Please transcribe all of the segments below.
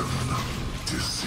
eternal deceit.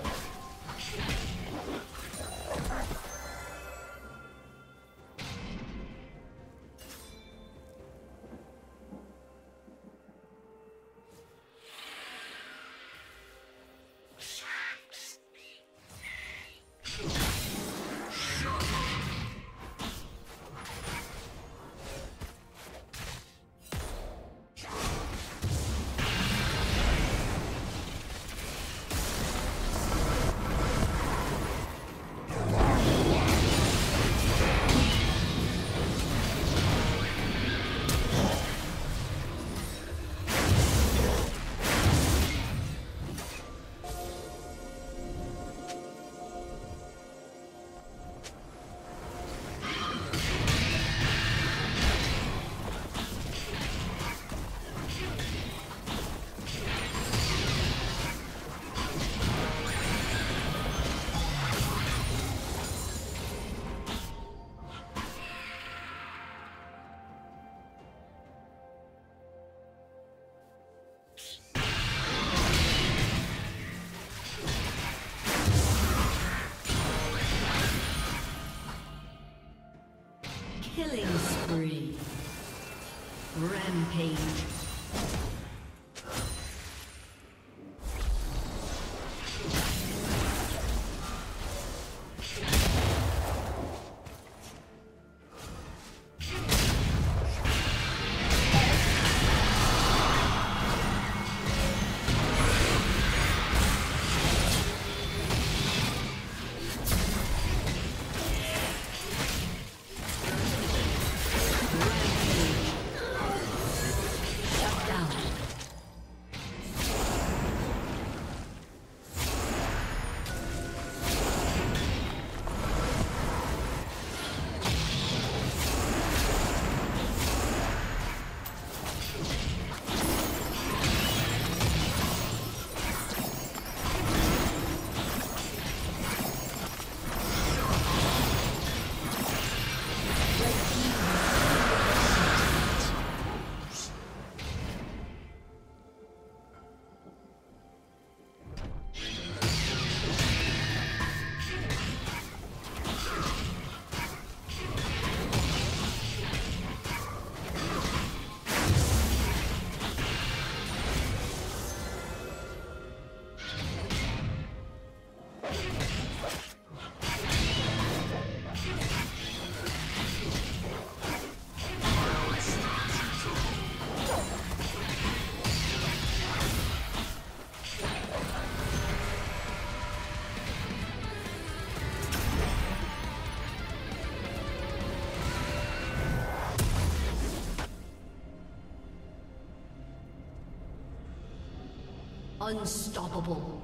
Rampage. Unstoppable.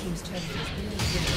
Team's turret has been destroyed.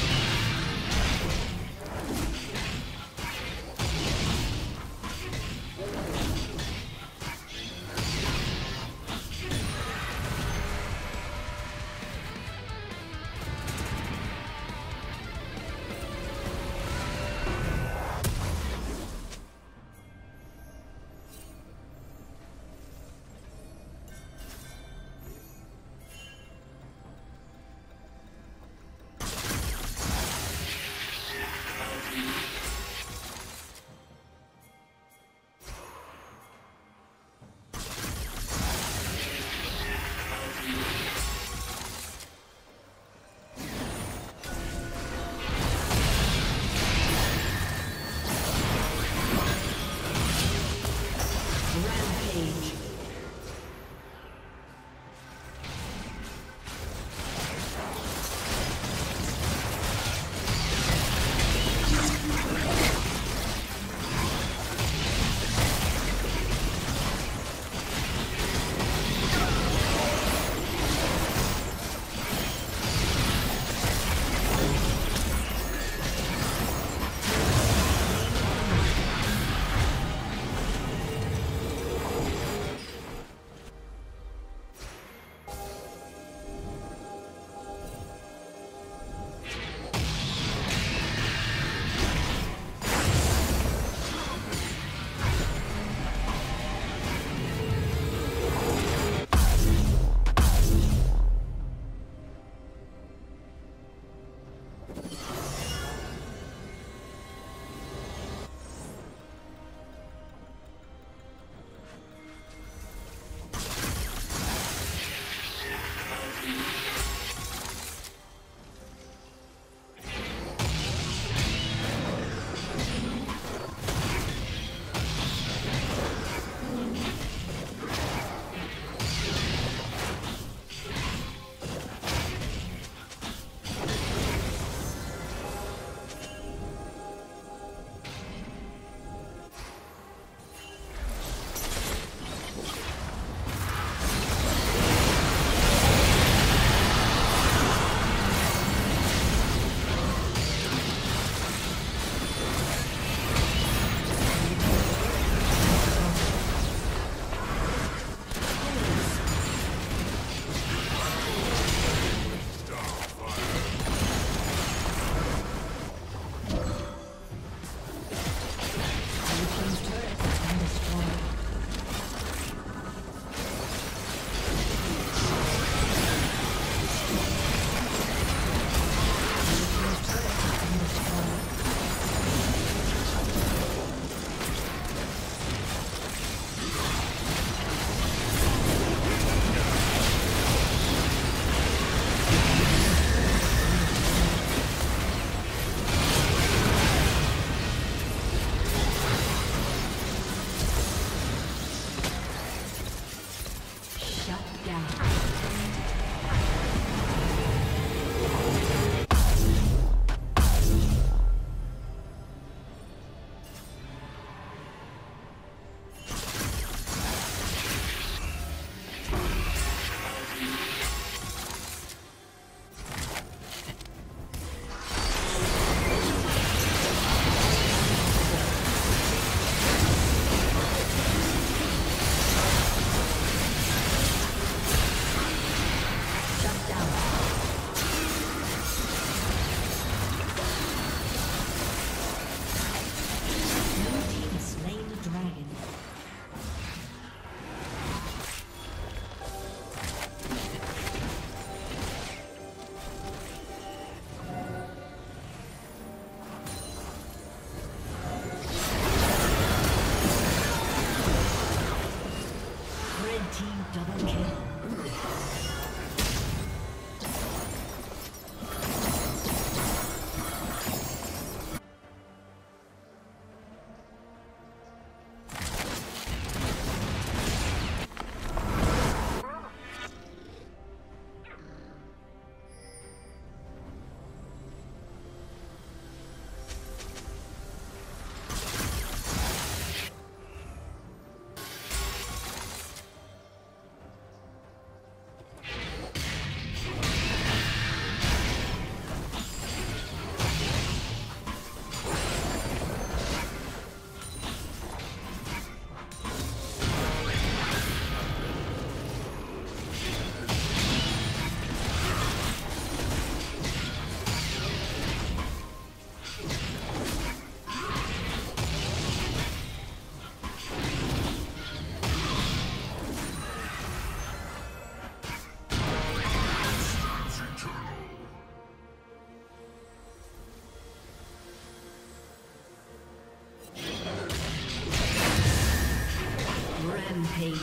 Rampage.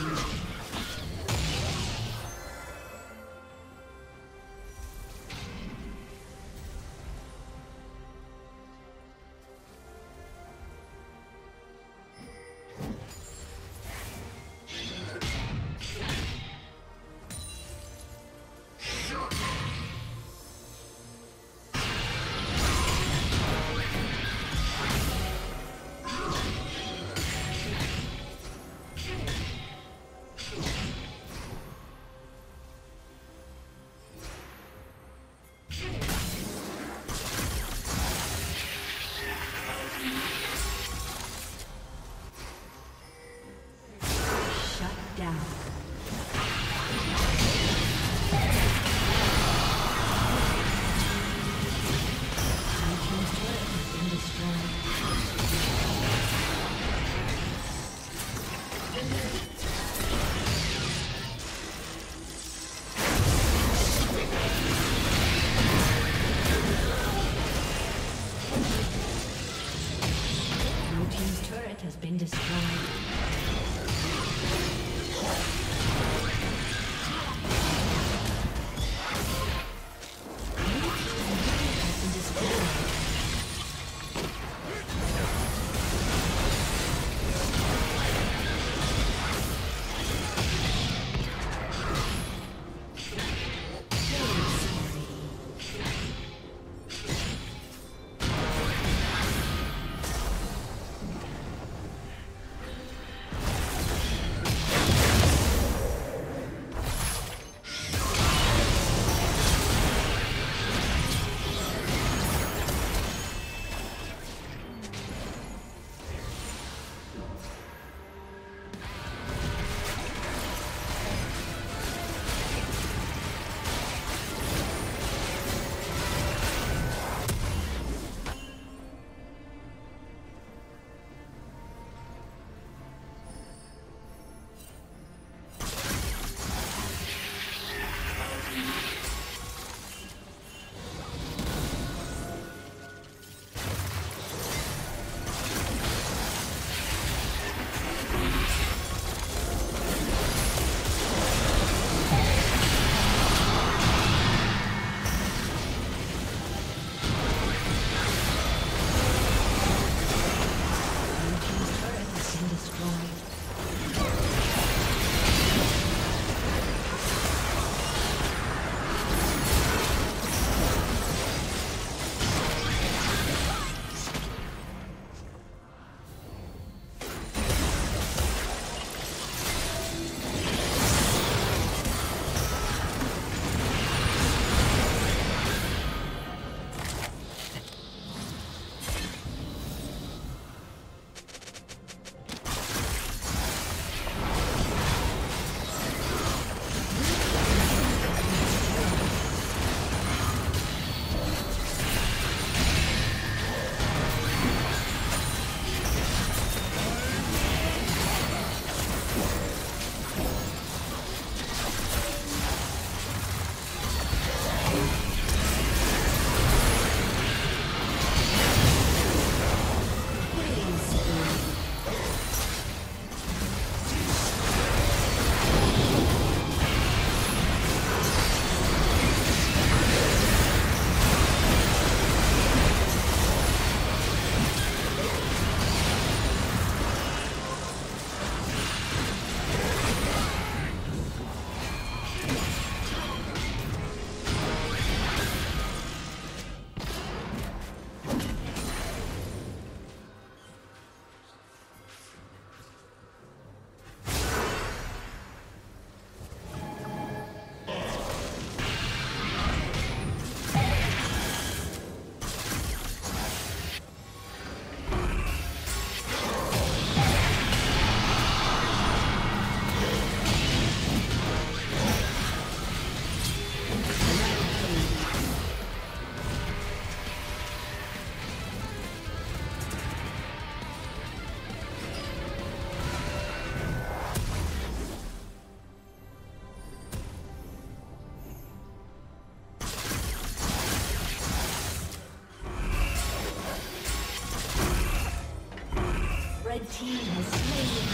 Team has slain.